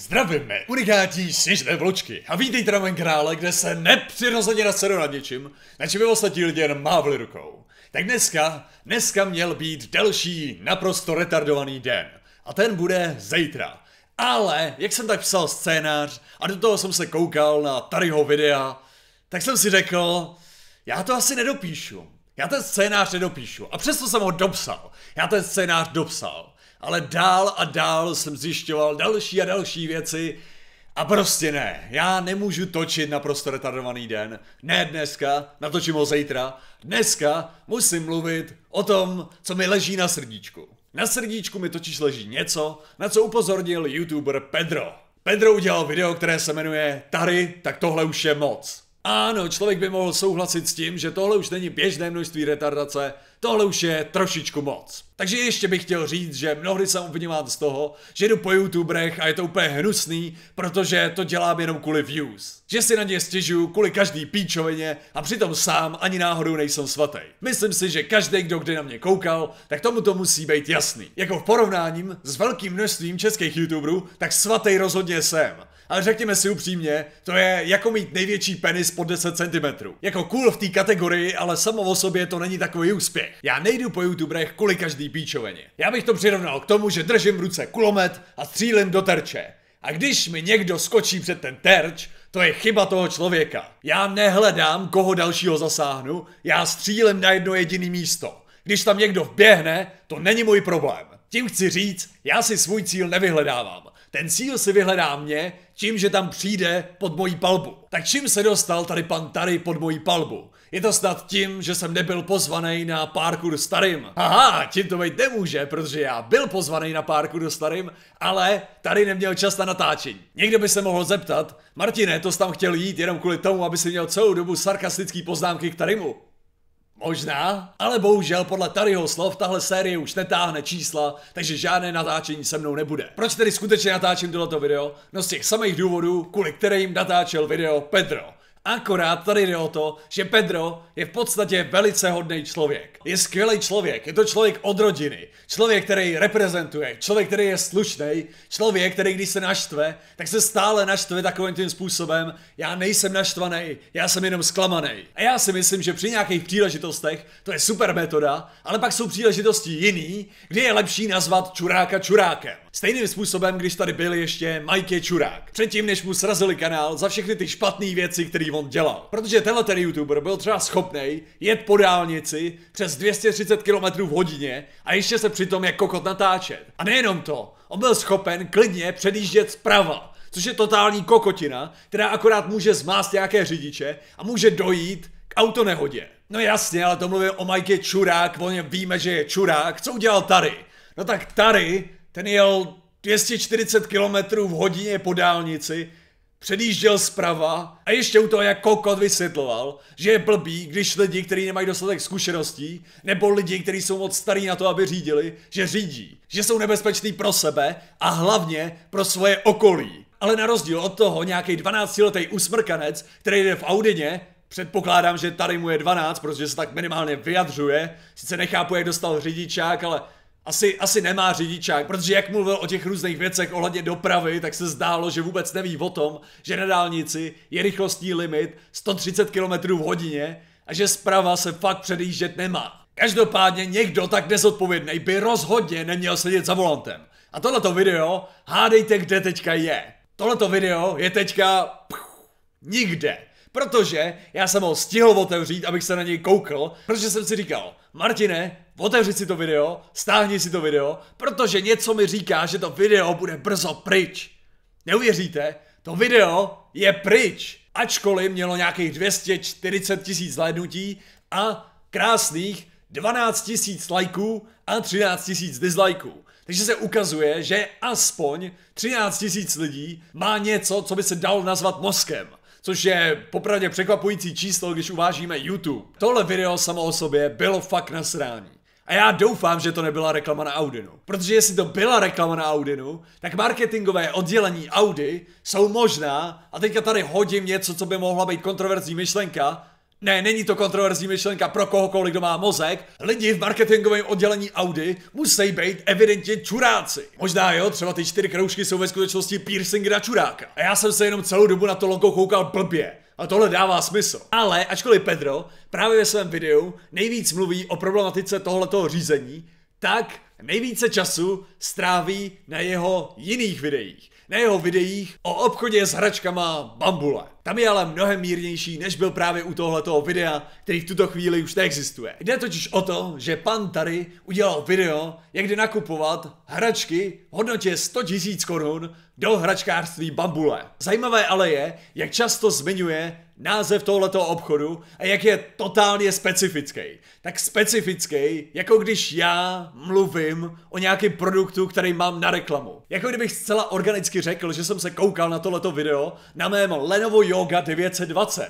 Zdravíme, unikátní sněžné vločky a vítejte na mém krále, kde se nepřirozeně naseru nad něčím, na čem by ostatní lidé jen mávli rukou. Tak dneska měl být delší, naprosto retardovaný den. A ten bude zítra. Ale, jak jsem tak psal scénář a do toho jsem se koukal na Taryho videa, tak jsem si řekl, já to asi nedopíšu. Já ten scénář nedopíšu. A přesto jsem ho dopsal. Já ten scénář dopsal. Ale dál a dál jsem zjišťoval další a další věci a prostě ne, já nemůžu točit naprosto retardovaný den, ne dneska, natočím ho zítra, dneska musím mluvit o tom, co mi leží na srdíčku. Na srdíčku mi totiž leží něco, na co upozornil youtuber Pedro. Pedro udělal video, které se jmenuje Tary, tak tohle už je moc. Ano, člověk by mohl souhlasit s tím, že tohle už není běžné množství retardace, tohle už je trošičku moc. Takže ještě bych chtěl říct, že mnohdy jsem obviňován z toho, že jdu po youtuberech a je to úplně hnusný, protože to dělám jenom kvůli views. Že si na ně stěžuju kvůli každý píčovině a přitom sám ani náhodou nejsem svatý. Myslím si, že každý, kdo kdy na mě koukal, tak tomu to musí být jasný. Jako v porovnáním s velkým množstvím českých youtuberů, tak svatý rozhodně jsem. Ale řekněme si upřímně, to je jako mít největší penis pod 10 cm. Jako cool v té kategorii, ale samo o sobě to není takový úspěch. Já nejdu po youtuberech kvůli každý píčovině. Já bych to přirovnal k tomu, že držím v ruce kulomet a střílím do terče. A když mi někdo skočí před ten terč, to je chyba toho člověka. Já nehledám, koho dalšího zasáhnu, já střílím na jedno jediné místo. Když tam někdo vběhne, to není můj problém. Tím chci říct, já si svůj cíl nevyhledávám. Ten cíl si vyhledá mě, tím, že tam přijde pod mojí palbu. Tak čím se dostal tady pan Tary pod mojí palbu? Je to snad tím, že jsem nebyl pozvaný na parkour s Tarym. Aha, tím to být nemůže, protože já byl pozvaný na parkour s Tarym, ale Tary neměl čas na natáčení. Někdo by se mohl zeptat, Martine, to jsi tam chtěl jít jenom kvůli tomu, aby si měl celou dobu sarkastický poznámky k Tarymu. Možná, ale bohužel podle Taryho slov tahle série už netáhne čísla, takže žádné natáčení se mnou nebude. Proč tedy skutečně natáčím tohleto video? No z těch samých důvodů, kvůli kterým natáčel video Pedro. Akorát tady jde o to, že Pedro je v podstatě velice hodný člověk. Je skvělý člověk, je to člověk od rodiny, člověk, který reprezentuje, člověk, který je slušný, člověk, který když se naštve, tak se stále naštve takovým tím způsobem, já nejsem naštvaný, já jsem jenom zklamaný. A já si myslím, že při nějakých příležitostech to je super metoda, ale pak jsou příležitosti jiný, kde je lepší nazvat Čuráka Čurákem. Stejným způsobem, když tady byl ještě Mikey Čurák. Předtím, než mu srazili kanál za všechny ty špatné věci, které on dělal. Protože tenhle ten youtuber byl třeba schopný jet po dálnici přes 230 km v hodině a ještě se přitom jak kokot natáčet. A nejenom to, on byl schopen klidně předjíždět zprava, což je totální kokotina, která akorát může zmást nějaké řidiče a může dojít k autonehodě. No jasně, ale to mluvím o Mikey Čurák, o něm víme, že je čurák. Co udělal Tary? No tak Tary, ten jel 240 km v hodině po dálnici, předjížděl zprava a ještě u toho jak kokot vysvětloval, že je blbý, když lidi, kteří nemají dostatek zkušeností, nebo lidi, kteří jsou moc starí na to, aby řídili, že řídí, že jsou nebezpeční pro sebe a hlavně pro svoje okolí. Ale na rozdíl od toho nějaký 12letý usmrkanec, který jde v Audině, předpokládám, že tady mu je 12, protože se tak minimálně vyjadřuje, sice nechápu, jak dostal řidičák, ale asi nemá řidičák, protože jak mluvil o těch různých věcech ohledně dopravy, tak se zdálo, že vůbec neví o tom, že na dálnici je rychlostní limit 130 km v hodině a že zprava se fakt předjíždět nemá. Každopádně někdo tak nezodpovědný by rozhodně neměl sedět za volantem. A tohleto video, hádejte, kde teďka je. Tohleto video je teďka nikde. Protože já jsem ho stihl otevřít, abych se na něj koukal, protože jsem si říkal, Martine, otevři si to video, stáhni si to video, protože něco mi říká, že to video bude brzo pryč. Neuvěříte, to video je pryč, ačkoliv mělo nějakých 240 tisíc zhlédnutí a krásných 12 tisíc lajků a 13 tisíc dislajků. Takže se ukazuje, že aspoň 13 tisíc lidí má něco, co by se dalo nazvat mozkem. Což je popravdě překvapující číslo, když uvážíme YouTube. Tohle video samo o sobě bylo fakt nasrání. A já doufám, že to nebyla reklama na Audinu. Protože jestli to byla reklama na Audinu, tak marketingové oddělení Audi jsou možná, a teďka tady hodím něco, co by mohla být kontroverzní myšlenka, Ne, není to kontroverzní myšlenka pro kohokoliv, kdo má mozek. Lidi v marketingovém oddělení Audi musí být evidentně čuráci. Možná jo, třeba ty 4 kroužky jsou ve skutečnosti piercingy na čuráka. A já jsem se jenom celou dobu na to logo koukal blbě. A tohle dává smysl. Ale ačkoliv Pedro právě ve svém videu nejvíc mluví o problematice tohletoho řízení, tak nejvíce času stráví na jeho jiných videích. Na jeho videích o obchodě s hračkama Bambule. Tam je ale mnohem mírnější, než byl právě u tohletoho videa, který v tuto chvíli už neexistuje. Jde totiž o to, že pan Tary udělal video, jak jde nakupovat hračky v hodnotě 100 000 korun do hračkářství Bambule. Zajímavé ale je, jak často zmiňuje název tohletoho obchodu a jak je totálně specifický. Tak specifický, jako když já mluvím o nějakém produktu, který mám na reklamu. Jako kdybych zcela organicky řekl, že jsem se koukal na tohleto video na mém Lenovo Yoga 920.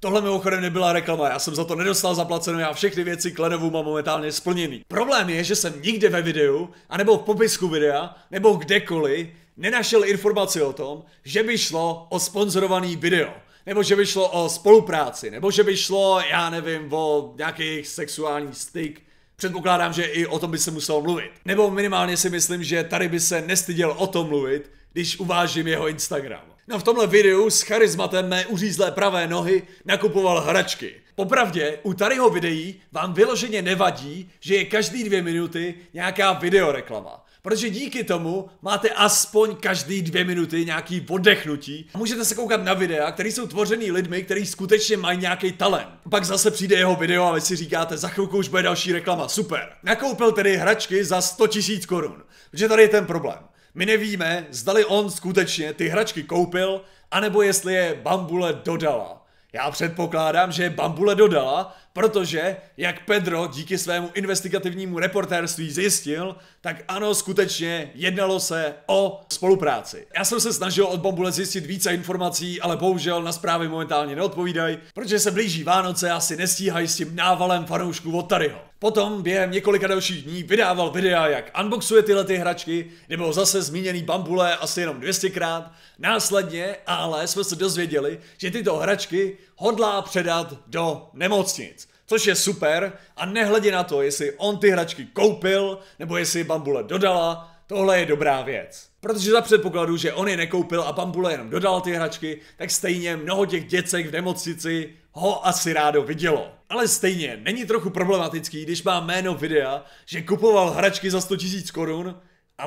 Tohle mimochodem nebyla reklama, já jsem za to nedostal zaplaceno, já všechny věci k Lenovu mám momentálně splněný. Problém je, že jsem nikde ve videu, anebo v popisku videa, nebo kdekoliv, nenašel informaci o tom, že by šlo o sponzorovaný video. Nebo že by šlo o spolupráci, nebo že by šlo, já nevím, o nějaký sexuální styk. Předpokládám, že i o tom by se muselo mluvit. Nebo minimálně si myslím, že tady by se nestyděl o tom mluvit, když uvážím jeho Instagram. No v tomhle videu s charizmatem mé uřízlé pravé nohy nakupoval hračky. Popravdě, u Taryho videí vám vyloženě nevadí, že je každý 2 minuty nějaká videoreklama. Protože díky tomu máte aspoň každý 2 minuty nějaký oddechnutí a můžete se koukat na videa, které jsou tvořený lidmi, kteří skutečně mají nějaký talent. Pak zase přijde jeho video a vy si říkáte, za chvilku už bude další reklama, super. Nakoupil tedy hračky za 100 000 korun, protože tady je ten problém. My nevíme, zdali on skutečně ty hračky koupil, anebo jestli je Bambule dodala. Já předpokládám, že Bambule dodala, protože, jak Pedro díky svému investigativnímu reportérství zjistil, tak ano, skutečně jednalo se o spolupráci. Já jsem se snažil od Bambule zjistit více informací, ale bohužel na zprávy momentálně neodpovídají, protože se blíží Vánoce a asi nestíhají s tím návalem fanoušků od Taryho. Potom během několika dalších dní vydával videa, jak unboxuje tyhle ty hračky, kde bylo zase zmíněný Bambule asi jenom 200krát. Následně ale jsme se dozvěděli, že tyto hračky hodlá předat do nemocnic. Což je super a nehledě na to, jestli on ty hračky koupil, nebo jestli Bambule dodala, tohle je dobrá věc. Protože za předpokladu, že on je nekoupil a Bambule jenom dodal ty hračky, tak stejně mnoho těch děcek v nemocnici ho asi rádo vidělo. Ale stejně není trochu problematický, když má jméno videa, že kupoval hračky za 100 000 korun a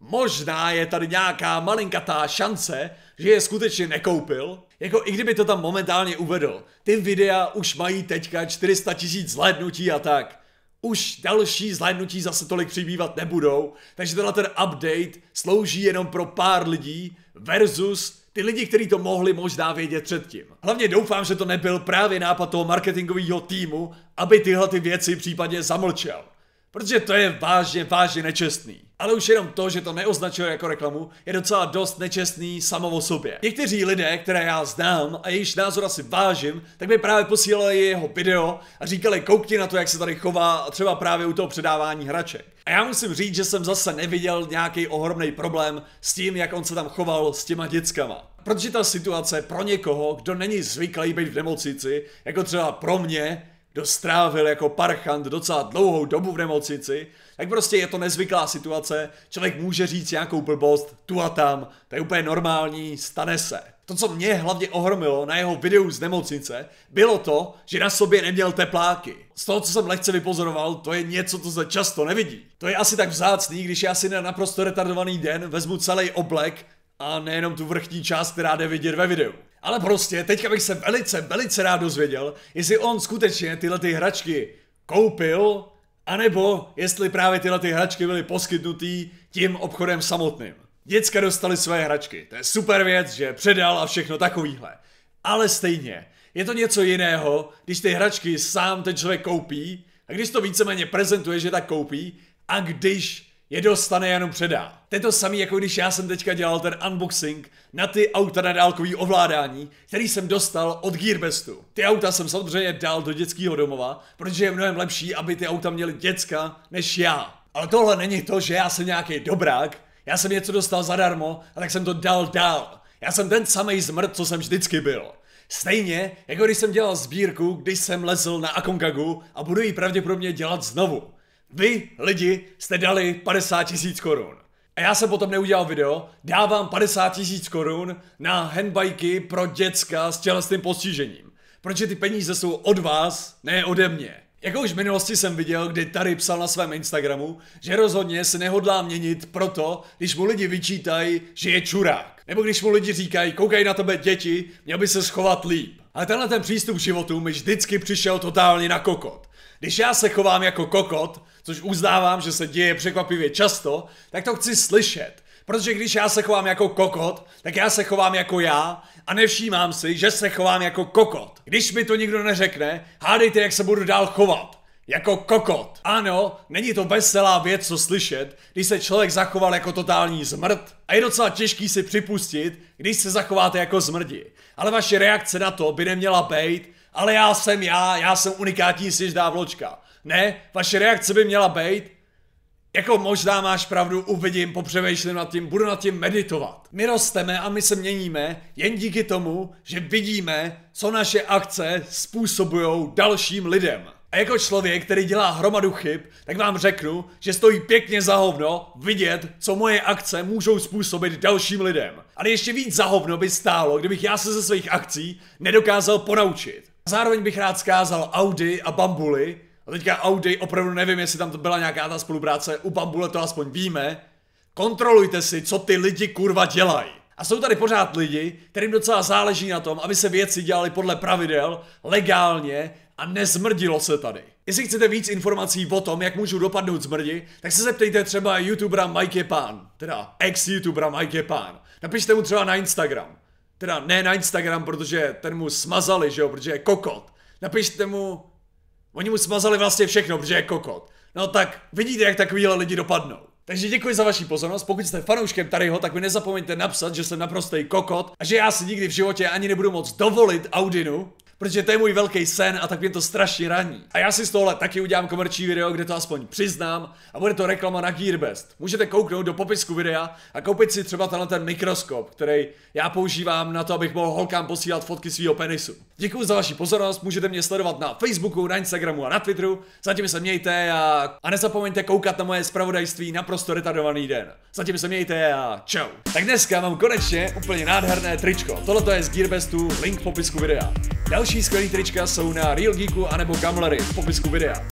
možná je tady nějaká malinkatá šance, že je skutečně nekoupil. Jako i kdyby to tam momentálně uvedl. Ty videa už mají teďka 400 000 zhlédnutí a tak. Už další zhlédnutí zase tolik přibývat nebudou, takže tenhle ten update slouží jenom pro pár lidí versus ty lidi, kteří to mohli možná vědět předtím. Hlavně doufám, že to nebyl právě nápad toho marketingového týmu, aby tyhle ty věci případně zamlčel. Protože to je vážně nečestný. Ale už jenom to, že to neoznačil jako reklamu, je docela dost nečestný samo o sobě. Někteří lidé, které já znám a jejichž názor asi vážím, tak mi právě posílali jeho video a říkali, koukni na to, jak se tady chová, třeba právě u toho předávání hraček. A já musím říct, že jsem zase neviděl nějaký ohromný problém s tím, jak on se tam choval s těma dětskama. Protože ta situace pro někoho, kdo není zvyklý být v nemocnici, jako třeba pro mě, kdo strávil jako parchant docela dlouhou dobu v nemocnici, tak prostě je to nezvyklá situace, člověk může říct nějakou blbost tu a tam, to je úplně normální, stane se. To, co mě hlavně ohromilo na jeho videu z nemocnice, bylo to, že na sobě neměl tepláky. Z toho, co jsem lehce vypozoroval, to je něco, co se často nevidí. To je asi tak vzácný, když já si na naprosto retardovaný den vezmu celý oblek a nejenom tu vrchní část, která jde vidět ve videu. Ale prostě, teďka bych se velice rád dozvěděl, jestli on skutečně tyhle ty hračky koupil, anebo jestli právě tyhle ty hračky byly poskytnutý tím obchodem samotným. Děcka dostali své hračky, to je super věc, že předal a všechno takovýhle. Ale stejně, je to něco jiného, když ty hračky sám ten člověk koupí, a když to víceméně prezentuje, že tak koupí, a když je dostane jenom předá. To je to samé, jako když já jsem teďka dělal ten unboxing na ty auta na dálkový ovládání, který jsem dostal od Gearbestu. Ty auta jsem samozřejmě dal do dětského domova, protože je mnohem lepší, aby ty auta měly děcka než já. Ale tohle není to, že já jsem nějaký dobrák, já jsem něco dostal zadarmo a tak jsem to dal dál. Já jsem ten samej zmrt, co jsem vždycky byl. Stejně, jako když jsem dělal sbírku, když jsem lezl na Akonkagu a budu ji pravděpodobně dělat znovu. Vy, lidi, jste dali 50 000 korun. A já jsem potom neudělal video, dávám 50 000 korun na handbajky pro děcka s tělesným postižením. Protože ty peníze jsou od vás, ne ode mě. Jako už v minulosti jsem viděl, kdy Tary psal na svém Instagramu, že rozhodně se nehodlá měnit proto, když mu lidi vyčítají, že je čurák. Nebo když mu lidi říkají, koukej na tebe děti, měl by se schovat líp. Ale tenhle ten přístup k životu mi vždycky přišel totálně na kokot. Když já se chovám jako kokot, což uznávám, že se děje překvapivě často, tak to chci slyšet. Protože když já se chovám jako kokot, tak já se chovám jako já a nevšímám si, že se chovám jako kokot. Když mi to nikdo neřekne, hádejte, jak se budu dál chovat. Jako kokot. Ano, není to veselá věc, co slyšet, když se člověk zachoval jako totální zmrt. A je docela těžký si připustit, když se zachováte jako zmrdi. Ale vaše reakce na to by neměla být, ale já jsem unikátní sježdá vločka. Ne, vaše reakce by měla být, jako možná máš pravdu, uvidím, popřemýšlím nad tím, budu nad tím meditovat. My rosteme a my se měníme jen díky tomu, že vidíme, co naše akce způsobují dalším lidem. A jako člověk, který dělá hromadu chyb, tak vám řeknu, že stojí pěkně za hovno vidět, co moje akce můžou způsobit dalším lidem. Ale ještě víc za hovno by stálo, kdybych já se ze svých akcí nedokázal ponaučit. Zároveň bych rád zkázal Audi a Bambuli. A teďka Audi, opravdu nevím, jestli tam to byla nějaká ta spolupráce, u Bambule to aspoň víme. Kontrolujte si, co ty lidi kurva dělají. A jsou tady pořád lidi, kterým docela záleží na tom, aby se věci dělaly podle pravidel, legálně a nezmrdilo se tady. Jestli chcete víc informací o tom, jak můžu dopadnout zmrdi, tak se zeptejte třeba youtubera Mikey Pán, teda ex-youtubera Mikey Pán. Napište mu třeba na Instagram. Teda ne na Instagram, protože ten mu smazali, že jo, protože je kokot. Napište mu... Oni mu smazali vlastně všechno, protože je kokot. No tak vidíte, jak takovýhle lidi dopadnou. Takže děkuji za vaši pozornost, pokud jste fanouškem Taryho, tak mi nezapomeňte napsat, že jsem naprostý kokot a že já si nikdy v životě ani nebudu moc dovolit Audinu, protože to je můj velký sen a tak mě to strašně raní. A já si z tohohle taky udělám komerční video, kde to aspoň přiznám a bude to reklama na Gearbest. Můžete kouknout do popisku videa a koupit si třeba tenhle ten mikroskop, který já používám na to, abych mohl holkám posílat fotky svýho penisu. Děkuji za vaši pozornost, můžete mě sledovat na Facebooku, na Instagramu a na Twitteru. Zatím se mějte a nezapomeňte koukat na moje zpravodajství Naprosto retardovaný den. Zatím se mějte a čau. Tak dneska mám konečně úplně nádherné tričko. Tohle je z Gearbestu, link v popisku videa. Další skvělý trička jsou na Real Geeku anebo Gamlery v popisku videa.